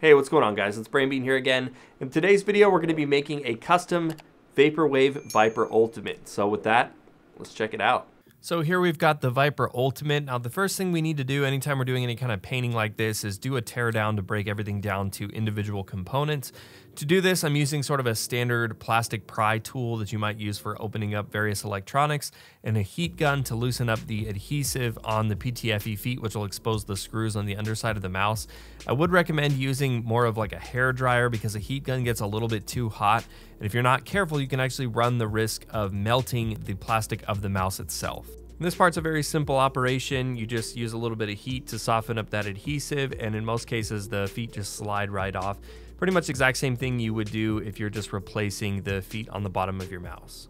Hey, what's going on, guys? It's Brainbean here again. In today's video, we're going to be making a custom Vaporwave Viper Ultimate. So with that, let's check it out. So here we've got the Viper Ultimate. Now the first thing we need to do anytime we're doing any kind of painting like this is do a teardown to break everything down to individual components. To do this, I'm using sort of a standard plastic pry tool that you might use for opening up various electronics and a heat gun to loosen up the adhesive on the PTFE feet, which will expose the screws on the underside of the mouse. I would recommend using more of like a hair dryer because a heat gun gets a little bit too hot. And if you're not careful, you can actually run the risk of melting the plastic of the mouse itself. This part's a very simple operation. You just use a little bit of heat to soften up that adhesive, and in most cases, the feet just slide right off. Pretty much the exact same thing you would do if you're just replacing the feet on the bottom of your mouse.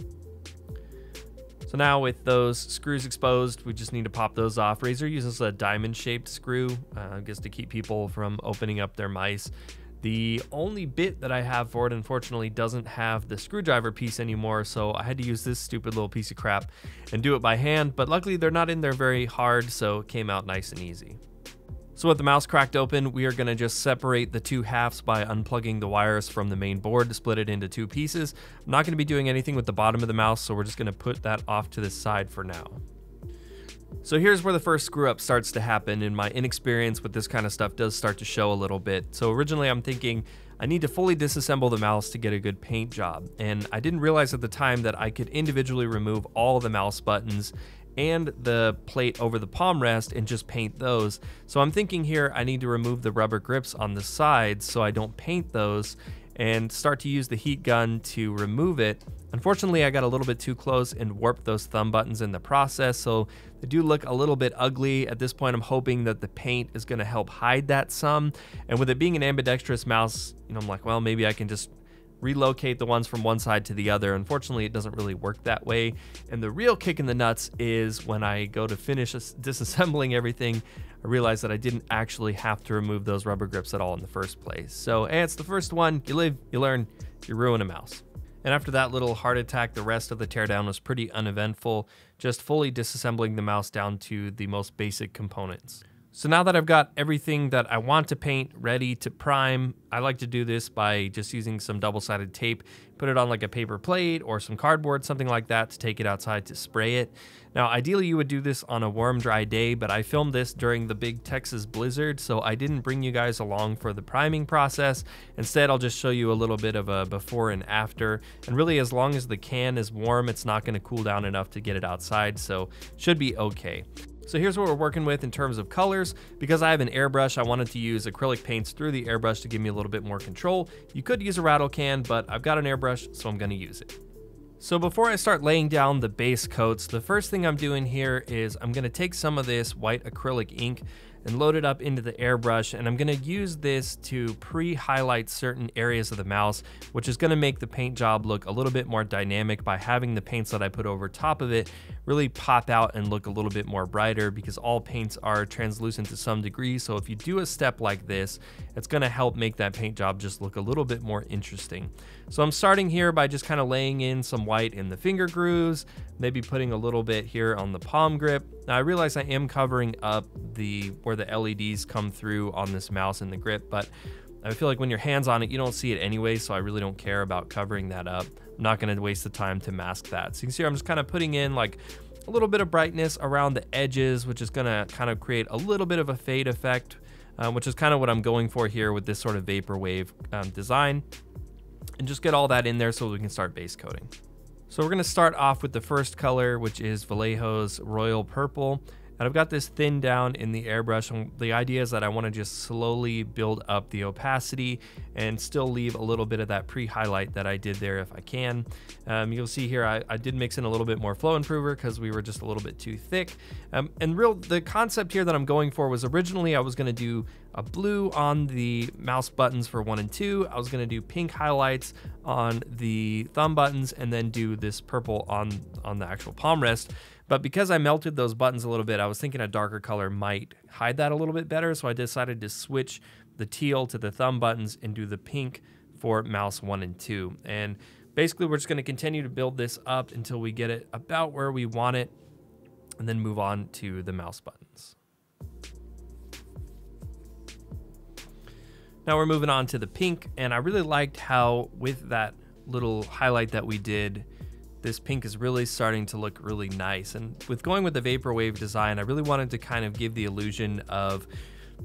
So now with those screws exposed, we just need to pop those off. Razer uses a diamond-shaped screw, just to keep people from opening up their mice. The only bit that I have for it, unfortunately, doesn't have the screwdriver piece anymore, so I had to use this stupid little piece of crap and do it by hand, but luckily they're not in there very hard, so it came out nice and easy. So with the mouse cracked open, we are gonna just separate the two halves by unplugging the wires from the main board to split it into two pieces. I'm not gonna be doing anything with the bottom of the mouse, so we're just gonna put that off to the side for now. So here's where the first screw up starts to happen, and my inexperience with this kind of stuff does start to show a little bit. So originally I'm thinking I need to fully disassemble the mouse to get a good paint job, and I didn't realize at the time that I could individually remove all the mouse buttons and the plate over the palm rest and just paint those. So I'm thinking here I need to remove the rubber grips on the sides so I don't paint those and start to use the heat gun to remove it. Unfortunately, I got a little bit too close and warped those thumb buttons in the process, so they do look a little bit ugly. At this point, I'm hoping that the paint is gonna help hide that some. And with it being an ambidextrous mouse, you know, I'm like, well, maybe I can just relocate the ones from one side to the other. Unfortunately, it doesn't really work that way. And the real kick in the nuts is when I go to finish disassembling everything, I realized that I didn't actually have to remove those rubber grips at all in the first place. So hey, it's the first one, you live, you learn, you ruin a mouse. And after that little heart attack, the rest of the teardown was pretty uneventful, just fully disassembling the mouse down to the most basic components. So now that I've got everything that I want to paint ready to prime, I like to do this by just using some double-sided tape, put it on like a paper plate or some cardboard, something like that, to take it outside to spray it. Now, ideally you would do this on a warm, dry day, but I filmed this during the big Texas blizzard, so I didn't bring you guys along for the priming process. Instead, I'll just show you a little bit of a before and after. And really, as long as the can is warm, it's not gonna cool down enough to get it outside, so should be okay. So here's what we're working with in terms of colors. Because I have an airbrush, I wanted to use acrylic paints through the airbrush to give me a little bit more control. You could use a rattle can, but I've got an airbrush, so I'm gonna use it. So before I start laying down the base coats, the first thing I'm doing here is I'm gonna take some of this white acrylic ink and load it up into the airbrush, and I'm gonna use this to pre-highlight certain areas of the mouse, which is gonna make the paint job look a little bit more dynamic by having the paints that I put over top of it really pop out and look a little bit more brighter, because all paints are translucent to some degree. So if you do a step like this, it's gonna help make that paint job just look a little bit more interesting. So I'm starting here by just kind of laying in some white in the finger grooves, maybe putting a little bit here on the palm grip. Now I realize I am covering up where the LEDs come through on this mouse and the grip, but I feel like when your hand's on it, you don't see it anyway, so I really don't care about covering that up. I'm not gonna waste the time to mask that. So you can see I'm just kind of putting in like a little bit of brightness around the edges, which is gonna kind of create a little bit of a fade effect, which is kind of what I'm going for here with this sort of vaporwave design. And just get all that in there so we can start base coating. So we're gonna start off with the first color, which is Vallejo's Royal Purple. And I've got this thinned down in the airbrush. And the idea is that I wanna just slowly build up the opacity and still leave a little bit of that pre-highlight that I did there if I can. You'll see here, I did mix in a little bit more flow improver because we were just a little bit too thick. The concept here that I'm going for was originally I was gonna do a blue on the mouse buttons for 1 and 2. I was gonna do pink highlights on the thumb buttons and then do this purple on the actual palm rest. But because I melted those buttons a little bit, I was thinking a darker color might hide that a little bit better. So I decided to switch the teal to the thumb buttons and do the pink for mouse 1 and 2. And basically we're just gonna continue to build this up until we get it about where we want it and then move on to the mouse buttons. Now we're moving on to the pink, and I really liked how with that little highlight that we did, this pink is really starting to look really nice. And with going with the Vaporwave design, I really wanted to kind of give the illusion of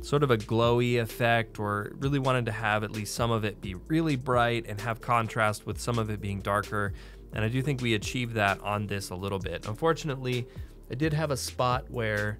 sort of a glowy effect, or really wanted to have at least some of it be really bright and have contrast with some of it being darker. And I do think we achieved that on this a little bit. Unfortunately, I did have a spot where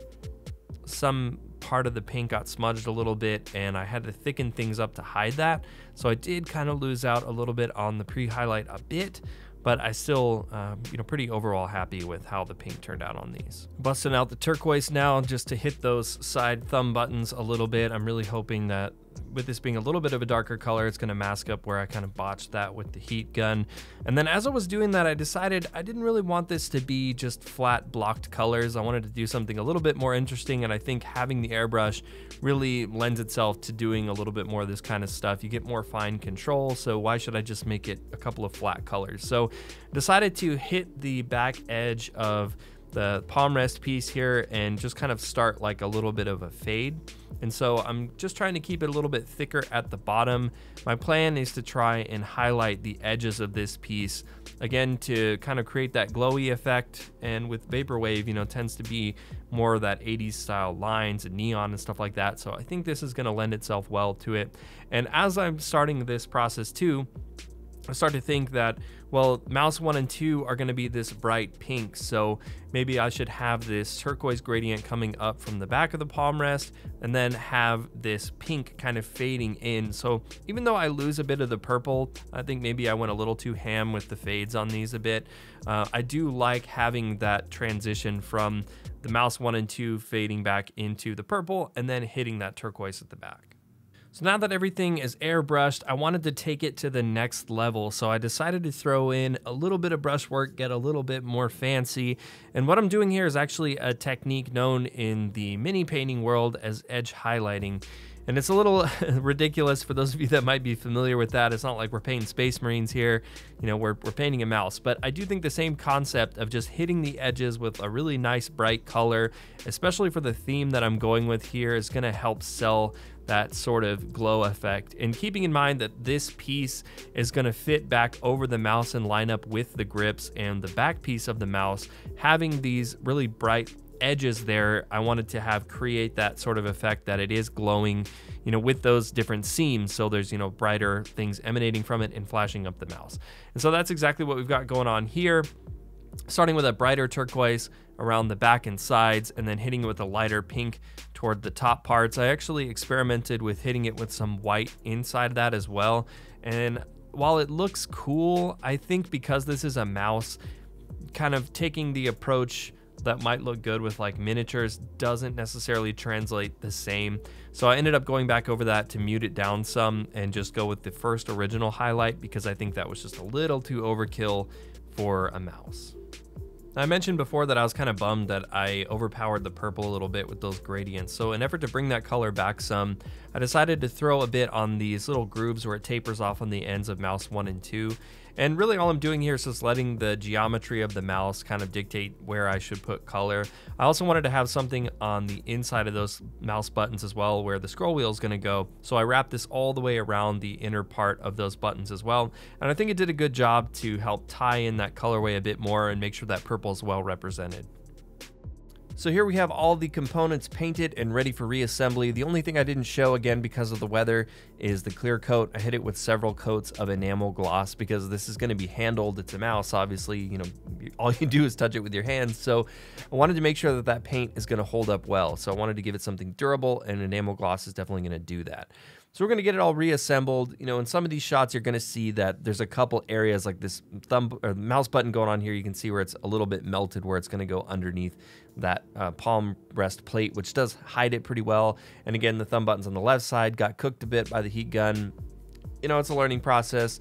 some part of the paint got smudged a little bit, and I had to thicken things up to hide that. So I did kind of lose out a little bit on the pre-highlight a bit, but I still, you know, pretty overall happy with how the paint turned out on these. Busting out the turquoise now just to hit those side thumb buttons a little bit. I'm really hoping that with this being a little bit of a darker color, it's gonna mask up where I kind of botched that with the heat gun. And then as I was doing that, I decided I didn't really want this to be just flat blocked colors. I wanted to do something a little bit more interesting, and I think having the airbrush really lends itself to doing a little bit more of this kind of stuff. You get more fine control, so why should I just make it a couple of flat colors? So I decided to hit the back edge of the palm rest piece here and just kind of start like a little bit of a fade. And so I'm just trying to keep it a little bit thicker at the bottom. My plan is to try and highlight the edges of this piece again to kind of create that glowy effect. And with Vaporwave, you know, tends to be more of that 80s style lines and neon and stuff like that. So I think this is going to lend itself well to it. And as I'm starting this process too, I start to think that, well, mouse 1 and 2 are going to be this bright pink, so maybe I should have this turquoise gradient coming up from the back of the palm rest and then have this pink kind of fading in. So even though I lose a bit of the purple, I think maybe I went a little too ham with the fades on these a bit. I do like having that transition from the mouse 1 and 2 fading back into the purple and then hitting that turquoise at the back. So now that everything is airbrushed, I wanted to take it to the next level. So I decided to throw in a little bit of brushwork, get a little bit more fancy. And what I'm doing here is actually a technique known in the mini painting world as edge highlighting. And it's a little ridiculous for those of you that might be familiar with that. It's not like we're painting Space Marines here, you know, we're painting a mouse. But I do think the same concept of just hitting the edges with a really nice bright color, especially for the theme that I'm going with here, is gonna help sell that sort of glow effect. And keeping in mind that this piece is gonna fit back over the mouse and line up with the grips and the back piece of the mouse, having these really bright edges there, I wanted to have create that sort of effect that it is glowing, you know, with those different seams. So there's, you know, brighter things emanating from it and flashing up the mouse. And so that's exactly what we've got going on here, starting with a brighter turquoise around the back and sides, and then hitting it with a lighter pink toward the top parts. I actually experimented with hitting it with some white inside that as well. And while it looks cool, I think because this is a mouse, kind of taking the approach that might look good with like miniatures doesn't necessarily translate the same. So I ended up going back over that to mute it down some and just go with the first original highlight, because I think that was just a little too overkill for a mouse. I mentioned before that I was kind of bummed that I overpowered the purple a little bit with those gradients. So in an effort to bring that color back some, I decided to throw a bit on these little grooves where it tapers off on the ends of mouse 1 and 2. And really all I'm doing here is just letting the geometry of the mouse kind of dictate where I should put color. I also wanted to have something on the inside of those mouse buttons as well, where the scroll wheel is going to go. So I wrapped this all the way around the inner part of those buttons as well. And I think it did a good job to help tie in that colorway a bit more and make sure that purple is well represented. So here we have all the components painted and ready for reassembly. The only thing I didn't show, again because of the weather, is the clear coat. I hit it with several coats of enamel gloss because this is going to be handled. It's a mouse, obviously, you know, all you do is touch it with your hands. So I wanted to make sure that that paint is going to hold up well. So I wanted to give it something durable, and enamel gloss is definitely going to do that. So we're going to get it all reassembled. You know, in some of these shots, you're going to see that there's a couple areas like this thumb or mouse button going on here. You can see where it's a little bit melted, where it's going to go underneath that palm rest plate, which does hide it pretty well. And again, the thumb buttons on the left side got cooked a bit by the heat gun. You know, it's a learning process.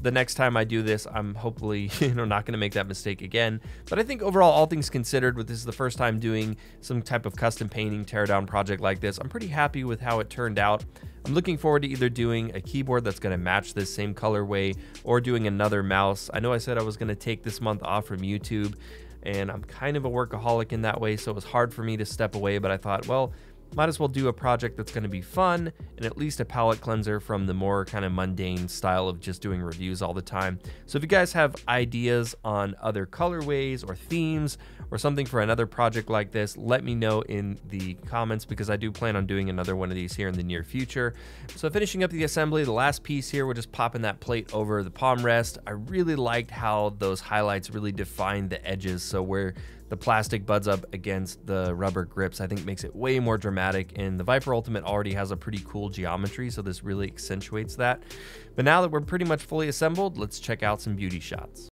The next time I do this, I'm hopefully, you know, not going to make that mistake again. But I think overall, all things considered, with this is the first time doing some type of custom painting teardown project like this, I'm pretty happy with how it turned out. I'm looking forward to either doing a keyboard that's going to match this same colorway or doing another mouse. I know I said I was going to take this month off from YouTube, and I'm kind of a workaholic in that way, so it was hard for me to step away, but I thought, well, might as well do a project that's going to be fun and at least a palate cleanser from the more kind of mundane style of just doing reviews all the time. So if you guys have ideas on other colorways or themes or something for another project like this, let me know in the comments, because I do plan on doing another one of these here in the near future. So finishing up the assembly, the last piece here, we're just popping that plate over the palm rest. I really liked how those highlights really define the edges. So where the plastic buds up against the rubber grips, I think makes it way more dramatic, and the Viper Ultimate already has a pretty cool geometry, so this really accentuates that. But now that we're pretty much fully assembled, let's check out some beauty shots.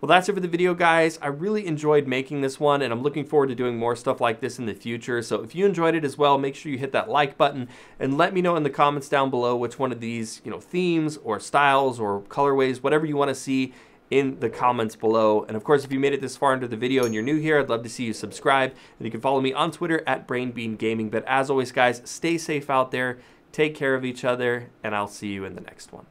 Well, that's it for the video, guys. I really enjoyed making this one, and I'm looking forward to doing more stuff like this in the future. So if you enjoyed it as well, make sure you hit that like button and let me know in the comments down below which one of these, themes or styles or colorways, whatever you want to see in the comments below. And of course, if you made it this far into the video and you're new here, I'd love to see you subscribe, and you can follow me on Twitter at BrainbeanGaming. But as always, guys, stay safe out there, take care of each other, and I'll see you in the next one.